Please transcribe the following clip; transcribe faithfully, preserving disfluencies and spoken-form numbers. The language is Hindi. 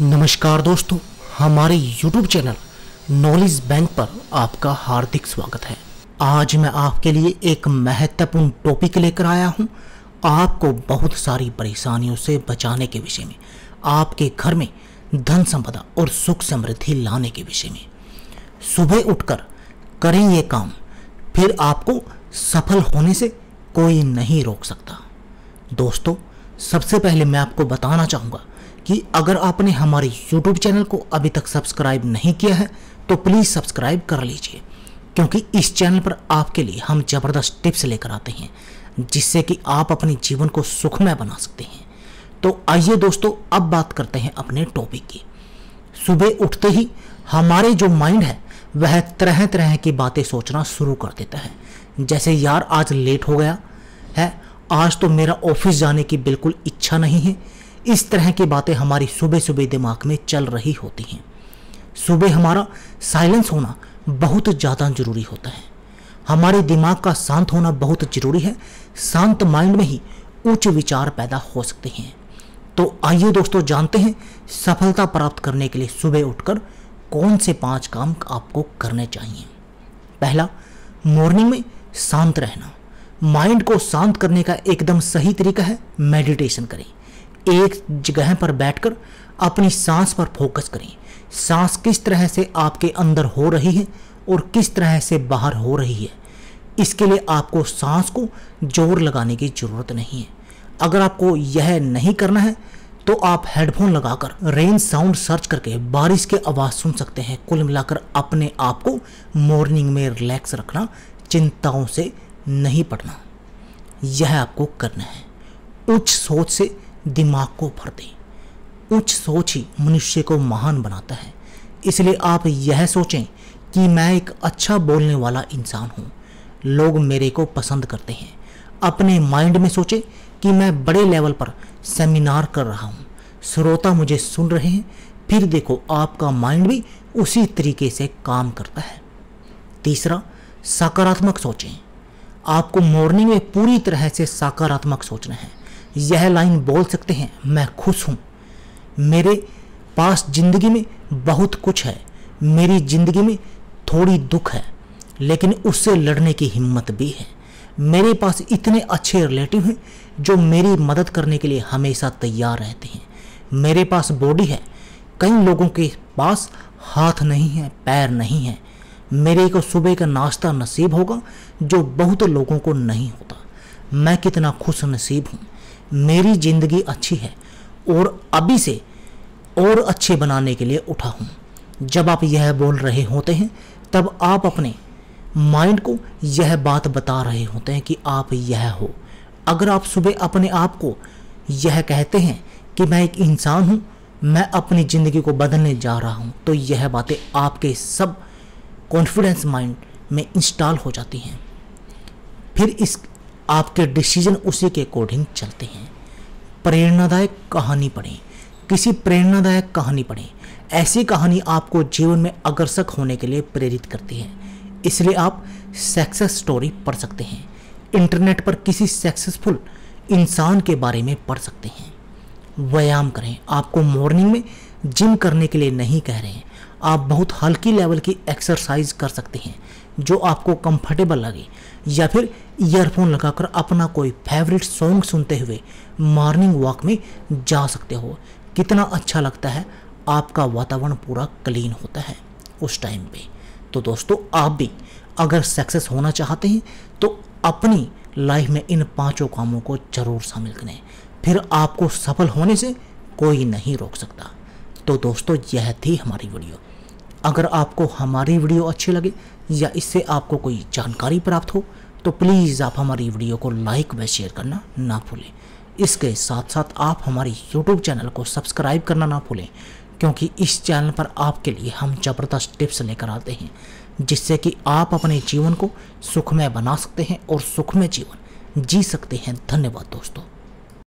नमस्कार दोस्तों, हमारे YouTube चैनल नॉलेज बैंक पर आपका हार्दिक स्वागत है। आज मैं आपके लिए एक महत्वपूर्ण टॉपिक लेकर आया हूं, आपको बहुत सारी परेशानियों से बचाने के विषय में, आपके घर में धन संपदा और सुख समृद्धि लाने के विषय में। सुबह उठकर करें ये काम, फिर आपको सफल होने से कोई नहीं रोक सकता। दोस्तों, सबसे पहले मैं आपको बताना चाहूँगा कि अगर आपने हमारे YouTube चैनल को अभी तक सब्सक्राइब नहीं किया है तो प्लीज़ सब्सक्राइब कर लीजिए, क्योंकि इस चैनल पर आपके लिए हम ज़बरदस्त टिप्स लेकर आते हैं जिससे कि आप अपने जीवन को सुखमय बना सकते हैं। तो आइए दोस्तों, अब बात करते हैं अपने टॉपिक की। सुबह उठते ही हमारे जो माइंड है वह तरह तरह की बातें सोचना शुरू कर देता है, जैसे यार आज लेट हो गया है, आज तो मेरा ऑफिस जाने की बिल्कुल इच्छा नहीं है। इस तरह की बातें हमारी सुबह सुबह दिमाग में चल रही होती हैं। सुबह हमारा साइलेंस होना बहुत ज़्यादा ज़रूरी होता है। हमारे दिमाग का शांत होना बहुत ज़रूरी है। शांत माइंड में ही उच्च विचार पैदा हो सकते हैं। तो आइए दोस्तों, जानते हैं सफलता प्राप्त करने के लिए सुबह उठकर कौन से पांच काम आपको करने चाहिए। पहला, मॉर्निंग में शांत रहना। माइंड को शांत करने का एकदम सही तरीका है मेडिटेशन करें। एक जगह पर बैठकर अपनी सांस पर फोकस करें। सांस किस तरह से आपके अंदर हो रही है और किस तरह से बाहर हो रही है, इसके लिए आपको सांस को जोर लगाने की ज़रूरत नहीं है। अगर आपको यह नहीं करना है तो आप हेडफोन लगाकर रेन साउंड सर्च करके बारिश की आवाज़ सुन सकते हैं। कुल मिलाकर अपने आप को मॉर्निंग में रिलैक्स रखना, चिंताओं से नहीं पड़ना, यह आपको करना है। उच्च सोच से दिमाग को भर दें। उच्च सोच ही मनुष्य को महान बनाता है। इसलिए आप यह सोचें कि मैं एक अच्छा बोलने वाला इंसान हूँ, लोग मेरे को पसंद करते हैं। अपने माइंड में सोचें कि मैं बड़े लेवल पर सेमिनार कर रहा हूँ, श्रोता मुझे सुन रहे हैं। फिर देखो, आपका माइंड भी उसी तरीके से काम करता है। तीसरा, सकारात्मक सोचें। आपको मॉर्निंग में पूरी तरह से सकारात्मक सोचना है। यह लाइन बोल सकते हैं, मैं खुश हूँ, मेरे पास ज़िंदगी में बहुत कुछ है, मेरी ज़िंदगी में थोड़ी दुख है लेकिन उससे लड़ने की हिम्मत भी है, मेरे पास इतने अच्छे रिलेटिव हैं जो मेरी मदद करने के लिए हमेशा तैयार रहते हैं, मेरे पास बॉडी है, कई लोगों के पास हाथ नहीं है, पैर नहीं है, मेरे को सुबह का नाश्ता नसीब होगा जो बहुत लोगों को नहीं होता, मैं कितना खुश नसीब हूँ, मेरी ज़िंदगी अच्छी है और अभी से और अच्छे बनाने के लिए उठा हूँ। जब आप यह बोल रहे होते हैं तब आप अपने माइंड को यह बात बता रहे होते हैं कि आप यह हो। अगर आप सुबह अपने आप को यह कहते हैं कि मैं एक इंसान हूँ, मैं अपनी ज़िंदगी को बदलने जा रहा हूँ, तो यह बातें आपके सब कॉन्फिडेंस माइंड में इंस्टॉल हो जाती हैं। फिर इस आपके डिसीजन उसी के अकॉर्डिंग चलते हैं। प्रेरणादायक कहानी पढ़ें, किसी प्रेरणादायक कहानी पढ़ें। ऐसी कहानी आपको जीवन में अग्रसर होने के लिए प्रेरित करती है, इसलिए आप सक्सेस स्टोरी पढ़ सकते हैं। इंटरनेट पर किसी सक्सेसफुल इंसान के बारे में पढ़ सकते हैं। व्यायाम करें। आपको मॉर्निंग में जिम करने के लिए नहीं कह रहे हैं, आप बहुत हल्की लेवल की एक्सरसाइज कर सकते हैं जो आपको कंफर्टेबल लगे, या फिर ईयरफोन लगाकर अपना कोई फेवरेट सॉन्ग सुनते हुए मॉर्निंग वॉक में जा सकते हो। कितना अच्छा लगता है, आपका वातावरण पूरा क्लीन होता है उस टाइम पे। तो दोस्तों, आप भी अगर सक्सेस होना चाहते हैं तो अपनी लाइफ में इन पांचों कामों को जरूर शामिल करें, फिर आपको सफल होने से कोई नहीं रोक सकता। तो दोस्तों, यह थी हमारी वीडियो। अगर आपको हमारी वीडियो अच्छी लगे या इससे आपको कोई जानकारी प्राप्त हो तो प्लीज़ आप हमारी वीडियो को लाइक व शेयर करना ना भूलें। इसके साथ साथ आप हमारे यूट्यूब चैनल को सब्सक्राइब करना ना भूलें, क्योंकि इस चैनल पर आपके लिए हम ज़बरदस्त टिप्स लेकर आते हैं जिससे कि आप अपने जीवन को सुखमय बना सकते हैं और सुखमय जीवन जी सकते हैं। धन्यवाद दोस्तों।